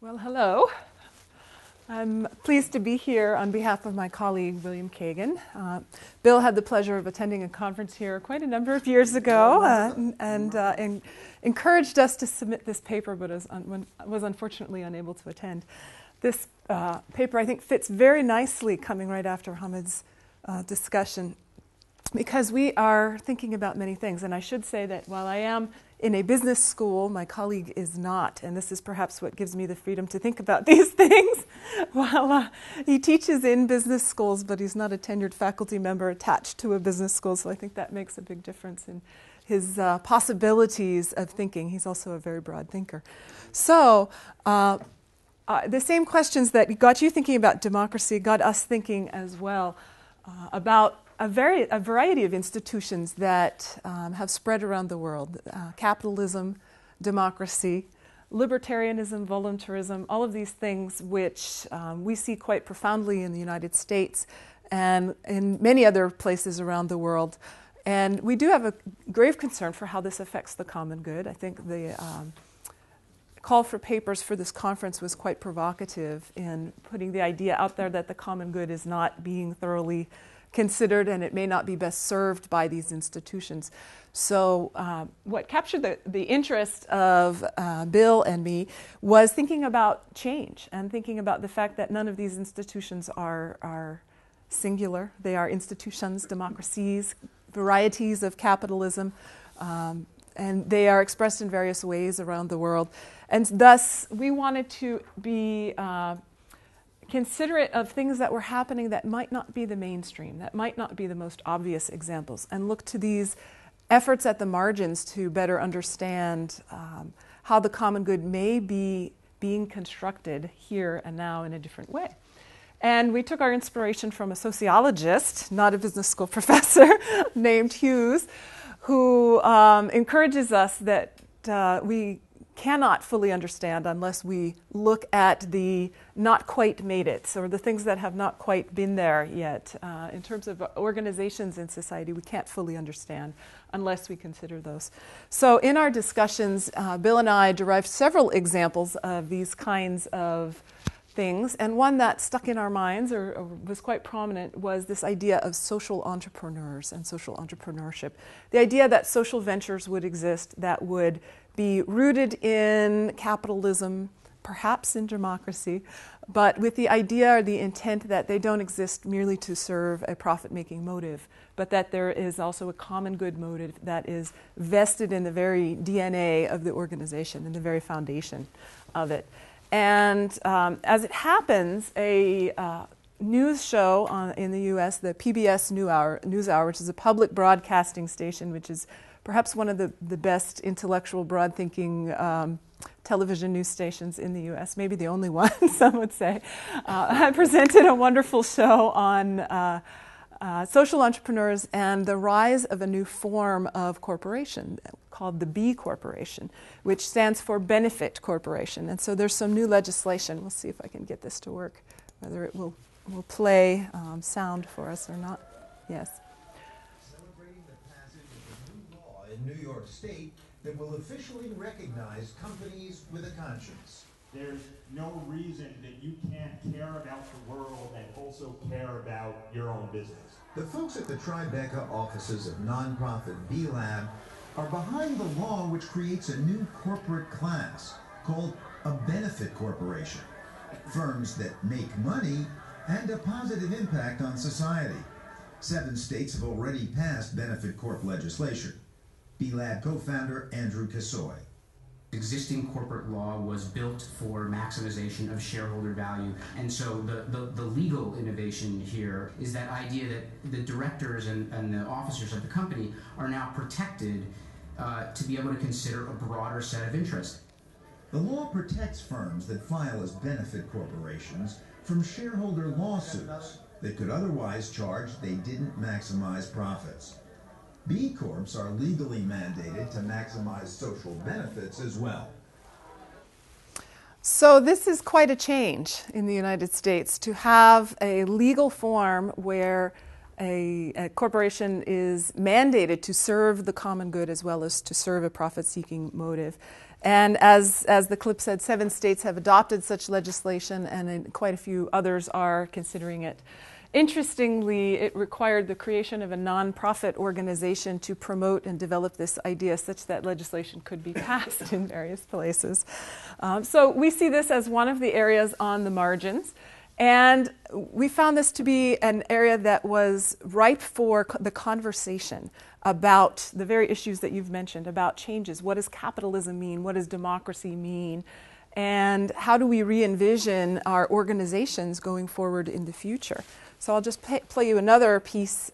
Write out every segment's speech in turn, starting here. Well, hello. I'm pleased to be here on behalf of my colleague, William Kagan. Bill had the pleasure of attending a conference here quite a number of years ago and encouraged us to submit this paper, but was unfortunately unable to attend. This paper, I think, fits very nicely coming right after Hamid's discussion, because we are thinking about many things. And I should say that while I am in a business school, my colleague is not, and this is perhaps what gives me the freedom to think about these things. While he teaches in business schools, but he's not a tenured faculty member attached to a business school, so I think that makes a big difference in his possibilities of thinking. He's also a very broad thinker. So the same questions that got you thinking about democracy got us thinking as well about a variety of institutions that have spread around the world. Capitalism, democracy, libertarianism, voluntarism, all of these things which we see quite profoundly in the United States and in many other places around the world. And we do have a grave concern for how this affects the common good. I think the call for papers for this conference was quite provocative in putting the idea out there that the common good is not being thoroughly considered, and it may not be best served by these institutions. So what captured the interest of Bill and me was thinking about change and thinking about the fact that none of these institutions are singular. They are institutions, democracies, varieties of capitalism, and they are expressed in various ways around the world. And thus, we wanted to be considerate of things that were happening that might not be the mainstream, that might not be the most obvious examples, and look to these efforts at the margins to better understand how the common good may be being constructed here and now in a different way. And we took our inspiration from a sociologist, not a business school professor, named Hughes, who encourages us that we cannot fully understand unless we look at the not quite made it, or the things that have not quite been there yet. In terms of organizations in society, we can't fully understand unless we consider those. So in our discussions, Bill and I derived several examples of these kinds of things, and one that stuck in our minds or was quite prominent was this idea of social entrepreneurs and social entrepreneurship. The idea that social ventures would exist that would be rooted in capitalism, perhaps in democracy, but with the idea or the intent that they don't exist merely to serve a profit-making motive, but that there is also a common good motive that is vested in the very DNA of the organization, in the very foundation of it. And as it happens, a news show in the U.S., the PBS NewsHour, which is a public broadcasting station, which is perhaps one of the best intellectual, broad-thinking television news stations in the U.S., maybe the only one, some would say. I presented a wonderful show on social entrepreneurs and the rise of a new form of corporation called the B Corporation, which stands for Benefit Corporation. And so there's some new legislation. We'll see if I can get this to work, whether it will play sound for us or not. Yes. New York State that will officially recognize companies with a conscience. There's no reason that you can't care about the world and also care about your own business. The folks at the Tribeca offices of nonprofit B-Lab are behind the law which creates a new corporate class called a benefit corporation. Firms that make money and a positive impact on society. 7 states have already passed benefit corp legislation. B-Lab co-founder Andrew Kassoy. Existing corporate law was built for maximization of shareholder value, and so the legal innovation here is that idea that the directors and the officers of the company are now protected to be able to consider a broader set of interests. The law protects firms that file as benefit corporations from shareholder lawsuits that could otherwise charge they didn't maximize profits. B Corps are legally mandated to maximize social benefits as well. So this is quite a change in the United States to have a legal form where a corporation is mandated to serve the common good as well as to serve a profit-seeking motive. And as the clip said, 7 states have adopted such legislation, and quite a few others are considering it. Interestingly, it required the creation of a nonprofit organization to promote and develop this idea such that legislation could be passed in various places. So we see this as one of the areas on the margins. And we found this to be an area that was ripe for the conversation about the very issues that you've mentioned, about changes. What does capitalism mean? What does democracy mean? And how do we re-envision our organizations going forward in the future? So I'll just play you another piece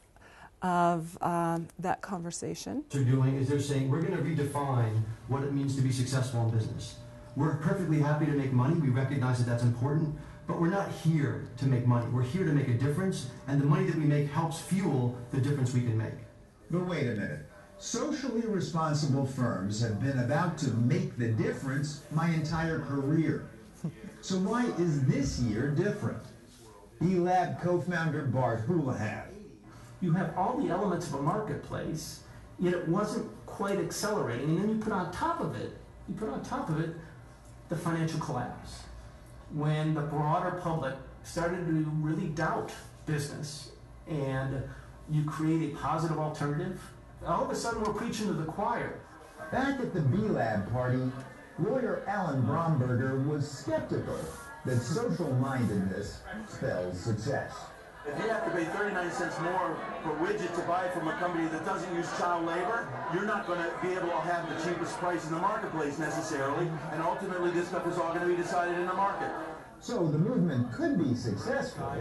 of that conversation. What they're doing is they're saying, we're going to redefine what it means to be successful in business. We're perfectly happy to make money. We recognize that that's important. But we're not here to make money. We're here to make a difference. And the money that we make helps fuel the difference we can make. But wait a minute. Socially responsible firms have been about to make the difference my entire career. So why is this year different? B-Lab co-founder Bart Houlihan. You have all the elements of a marketplace, yet it wasn't quite accelerating. And then you put on top of it the financial collapse, when the broader public started to really doubt business, and you create a positive alternative. All of a sudden, we're preaching to the choir. Back at the B-Lab party, lawyer Alan Bromberger was skeptical that social-mindedness spells success. If you have to pay 39 cents more for a widget to buy from a company that doesn't use child labor, you're not going to be able to have the cheapest price in the marketplace necessarily, and ultimately this stuff is all going to be decided in the market. So the movement could be successful.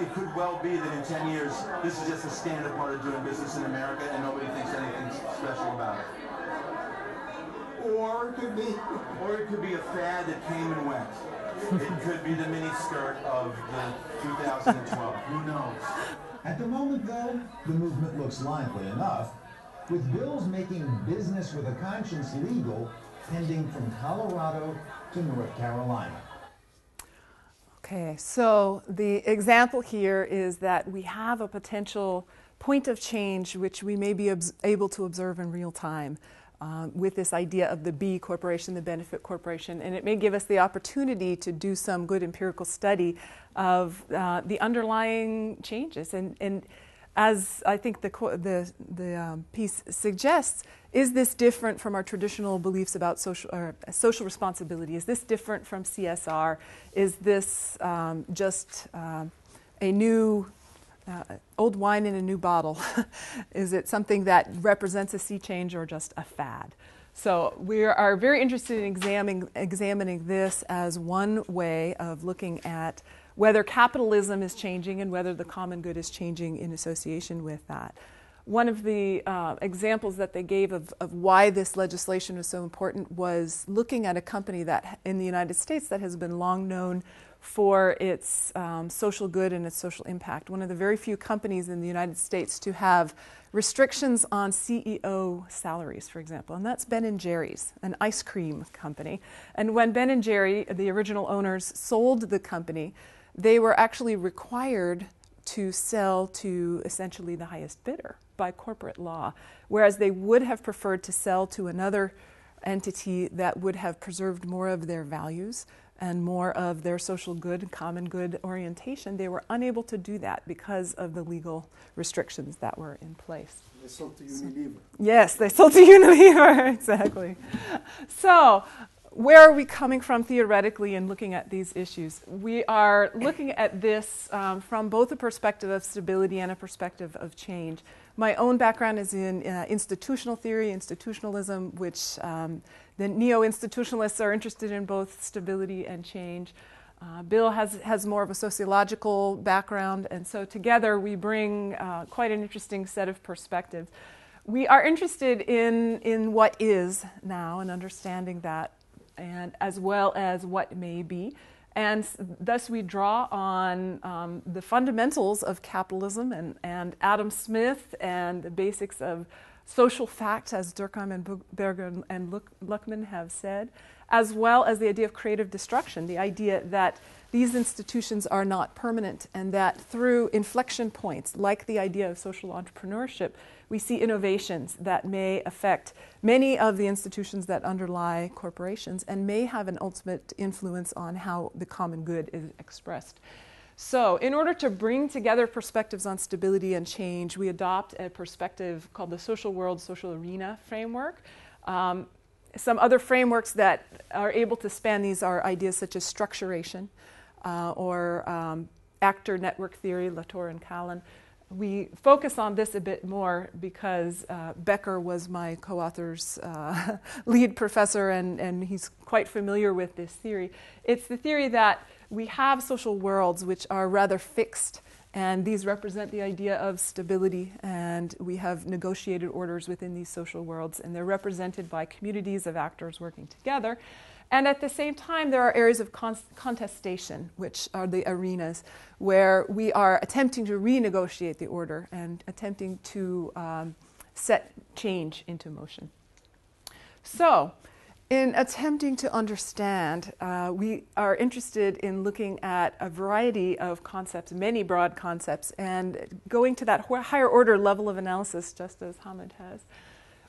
It could well be that in 10 years, this is just a standard part of doing business in America and nobody thinks anything special about it. Or it could be a fad that came and went. It could be the miniskirt of the 2012. Who knows? At the moment, though, the movement looks lively enough, with bills making business with a conscience legal pending from Colorado to North Carolina. Okay, so the example here is that we have a potential point of change which we may be able to observe in real time. With this idea of the B Corporation, the benefit corporation, and it may give us the opportunity to do some good empirical study of the underlying changes. And as I think the piece suggests, is this different from our traditional beliefs about social responsibility? Is this different from CSR? Is this just a new old wine in a new bottle? Is it something that represents a sea change or just a fad? So we are very interested in examining this as one way of looking at whether capitalism is changing and whether the common good is changing in association with that. One of the examples that they gave of why this legislation was so important was looking at a company that in the United States that has been long known for its social good and its social impact. One of the very few companies in the United States to have restrictions on CEO salaries, for example, and that's Ben and Jerry's, an ice cream company. And when Ben and Jerry, the original owners, sold the company, they were actually required to sell to essentially the highest bidder by corporate law, whereas they would have preferred to sell to another entity that would have preserved more of their values and more of their social good, common good orientation. They were unable to do that because of the legal restrictions that were in place. They sold to Unilever. Yes, they sold to Unilever, exactly. So where are we coming from theoretically in looking at these issues? We are looking at this from both a perspective of stability and a perspective of change. My own background is in institutional theory, institutionalism, which the neo-institutionalists are interested in both stability and change. Bill has more of a sociological background, and so together we bring quite an interesting set of perspectives. We are interested in what is now and understanding that, and as well as what may be. And thus we draw on the fundamentals of capitalism and Adam Smith and the basics of social fact, as Durkheim and Berger and Luckmann have said, as well as the idea of creative destruction, the idea that these institutions are not permanent and that through inflection points, like the idea of social entrepreneurship, we see innovations that may affect many of the institutions that underlie corporations and may have an ultimate influence on how the common good is expressed. So in order to bring together perspectives on stability and change, we adopt a perspective called the social world, social arena framework. Some other frameworks that are able to span these are ideas such as structuration or actor network theory, Latour and Callon. We focus on this a bit more because Becker was my co-author's lead professor, and he's quite familiar with this theory. It's the theory that we have social worlds which are rather fixed, and these represent the idea of stability, and we have negotiated orders within these social worlds, and they're represented by communities of actors working together. And at the same time, there are areas of contestation, which are the arenas where we are attempting to renegotiate the order and attempting to set change into motion. So, in attempting to understand, we are interested in looking at a variety of concepts, many broad concepts, and going to that higher order level of analysis, just as Hamid has.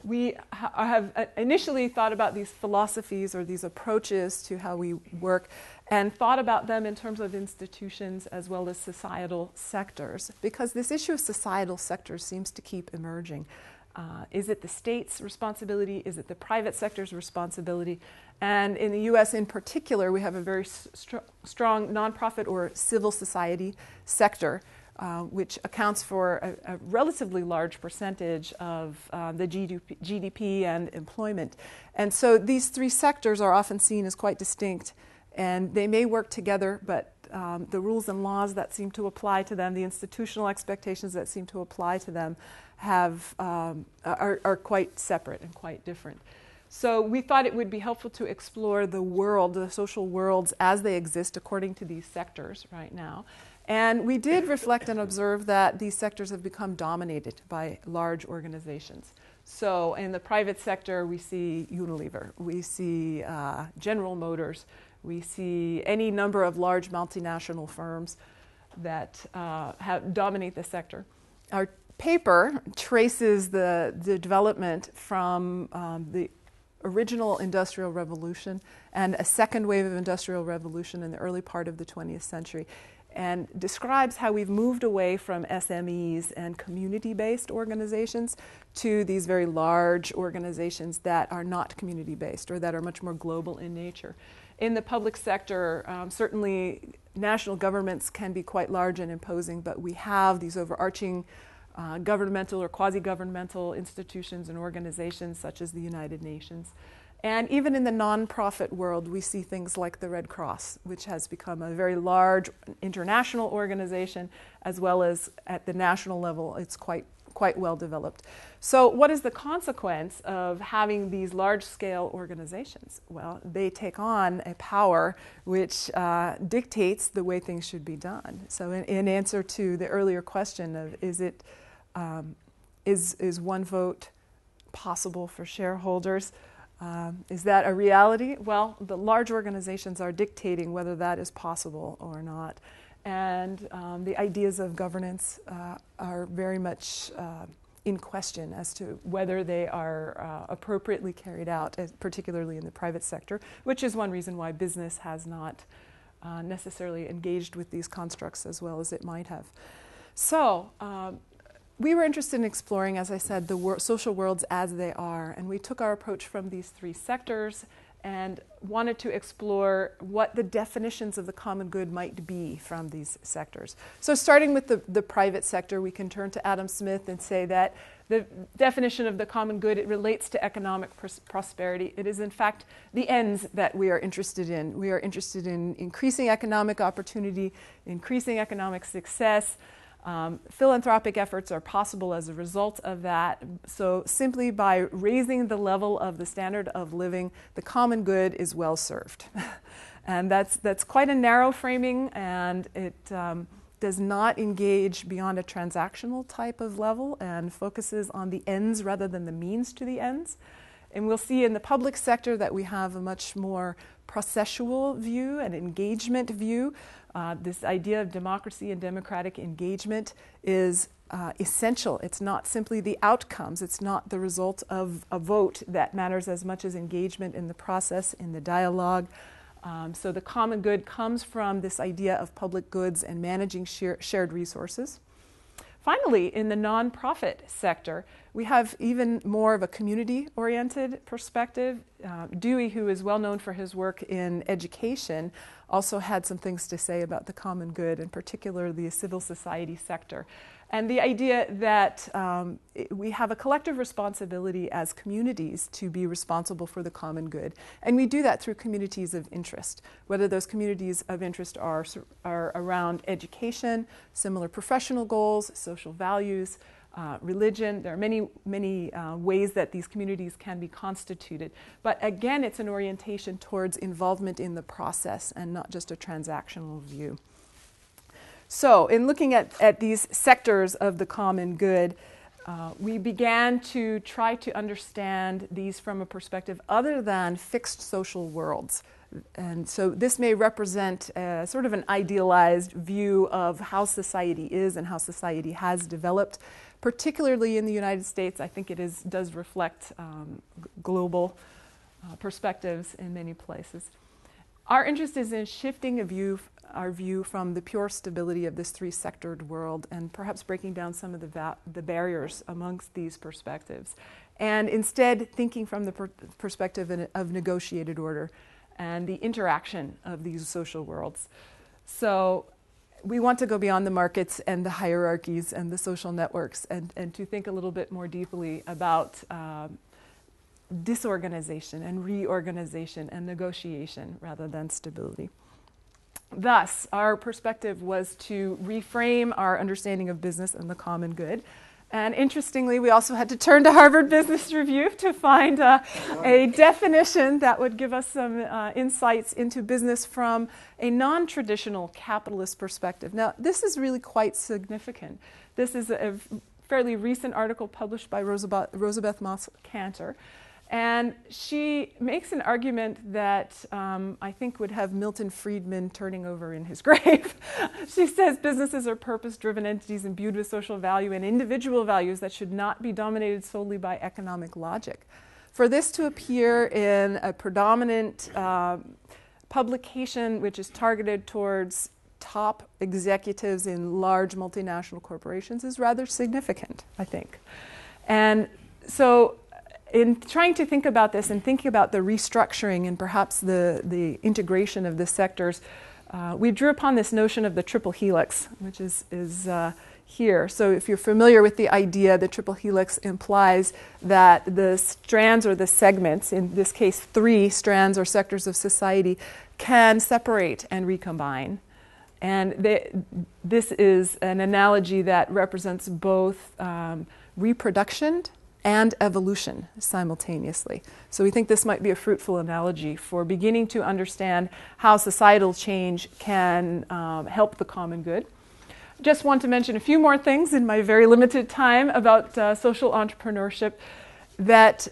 We have initially thought about these philosophies or these approaches to how we work and thought about them in terms of institutions as well as societal sectors, because this issue of societal sectors seems to keep emerging. Is it the state's responsibility? Is it the private sector's responsibility? And in the U.S. in particular, we have a very strong nonprofit or civil society sector, which accounts for a relatively large percentage of the GDP and employment. And so these three sectors are often seen as quite distinct, and they may work together, but the rules and laws that seem to apply to them, the institutional expectations that seem to apply to them, have are quite separate and quite different. So we thought it would be helpful to explore the world, the social worlds, as they exist according to these sectors right now. And we did reflect and observe that these sectors have become dominated by large organizations. So in the private sector, we see Unilever, we see General Motors, we see any number of large multinational firms that dominate the sector. Our paper traces the development from the original Industrial Revolution and a second wave of Industrial Revolution in the early part of the 20th century, and describes how we've moved away from SMEs and community-based organizations to these very large organizations that are not community-based or that are much more global in nature. In the public sector, certainly national governments can be quite large and imposing, but we have these overarching governmental or quasi-governmental institutions and organizations such as the United Nations. And even in the nonprofit world, we see things like the Red Cross, which has become a very large international organization, as well as at the national level, it's quite well developed. So what is the consequence of having these large-scale organizations? Well, they take on a power which dictates the way things should be done. So in answer to the earlier question of is one vote possible for shareholders? Is that a reality? Well, the large organizations are dictating whether that is possible or not. And the ideas of governance are very much in question as to whether they are appropriately carried out, particularly in the private sector, which is one reason why business has not necessarily engaged with these constructs as well as it might have. So, we were interested in exploring, as I said, the social worlds as they are, and we took our approach from these three sectors and wanted to explore what the definitions of the common good might be from these sectors. So starting with the private sector, we can turn to Adam Smith and say that the definition of the common good, it relates to economic prosperity. It is, in fact, the ends that we are interested in. We are interested in increasing economic opportunity, increasing economic success. Philanthropic efforts are possible as a result of that. So simply by raising the level of the standard of living, the common good is well served. And that's quite a narrow framing, and it does not engage beyond a transactional type of level and focuses on the ends rather than the means to the ends. And we'll see in the public sector that we have a much more processual view and engagement view. This idea of democracy and democratic engagement is essential. It's not simply the outcomes. It's not the result of a vote that matters as much as engagement in the process, in the dialogue. So the common good comes from this idea of public goods and managing shared resources. Finally, in the nonprofit sector, we have even more of a community-oriented perspective. Dewey, who is well known for his work in education, also had some things to say about the common good, in particular the civil society sector. And the idea that we have a collective responsibility as communities to be responsible for the common good. And we do that through communities of interest, whether those communities of interest are around education, similar professional goals, social values, religion. There are many ways that these communities can be constituted. But again, it's an orientation towards involvement in the process and not just a transactional view. So in looking at these sectors of the common good, we began to try to understand these from a perspective other than fixed social worlds. And so this may represent sort of an idealized view of how society is and how society has developed. Particularly in the United States, I think it does reflect global perspectives in many places. Our interest is in shifting our view from the pure stability of this three-sectored world and perhaps breaking down some of the barriers amongst these perspectives, and instead thinking from the perspective of negotiated order and the interaction of these social worlds. So we want to go beyond the markets and the hierarchies and the social networks and to think a little bit more deeply about disorganization and reorganization and negotiation rather than stability. Thus, our perspective was to reframe our understanding of business and the common good. And interestingly, we also had to turn to Harvard Business Review to find a definition that would give us some insights into business from a non-traditional capitalist perspective. Now, this is really quite significant. This is a fairly recent article published by Rosabeth Moss Kanter. And she makes an argument that I think would have Milton Friedman turning over in his grave. She says businesses are purpose-driven entities imbued with social value and individual values that should not be dominated solely by economic logic. For this to appear in a predominant publication which is targeted towards top executives in large multinational corporations is rather significant, I think. And so in trying to think about this and thinking about the restructuring and perhaps the integration of the sectors, we drew upon this notion of the triple helix, which is here. So if you're familiar with the idea, the triple helix implies that the strands or the segments, in this case 3 strands or sectors of society, can separate and recombine. And this is an analogy that represents both reproduction and evolution simultaneously. So we think this might be a fruitful analogy for beginning to understand how societal change can help the common good. Just want to mention a few more things in my very limited time about social entrepreneurship, that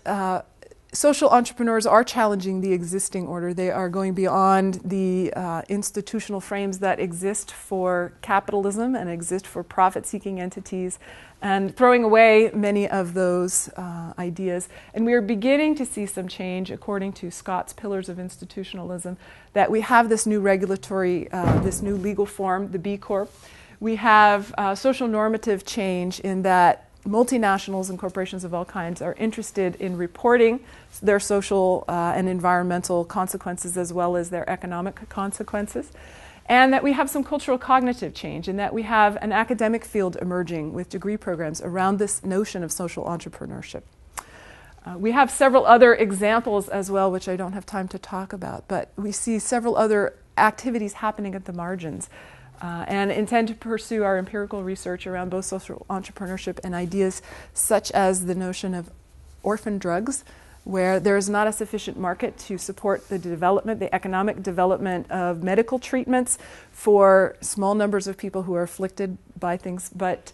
social entrepreneurs are challenging the existing order. They are going beyond the institutional frames that exist for capitalism and exist for profit-seeking entities, and throwing away many of those ideas. And we are beginning to see some change, according to Scott's Pillars of Institutionalism, that we have this new regulatory, this new legal form, the B Corp. We have social normative change in that multinationals and corporations of all kinds are interested in reporting their social and environmental consequences as well as their economic consequences. And that we have some cultural cognitive change, and that we have an academic field emerging with degree programs around this notion of social entrepreneurship. We have several other examples as well, which I don't have time to talk about, but we see several other activities happening at the margins. And intend to pursue our empirical research around both social entrepreneurship and ideas such as the notion of orphan drugs, where there is not a sufficient market to support the development, the economic development of medical treatments for small numbers of people who are afflicted by things, but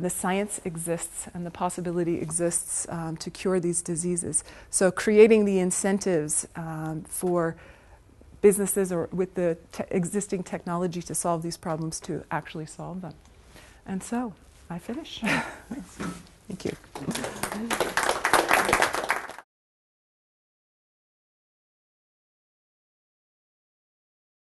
the science exists and the possibility exists to cure these diseases. So creating the incentives for businesses or with the existing technology to solve these problems to actually solve them. And so I finish. Thank you.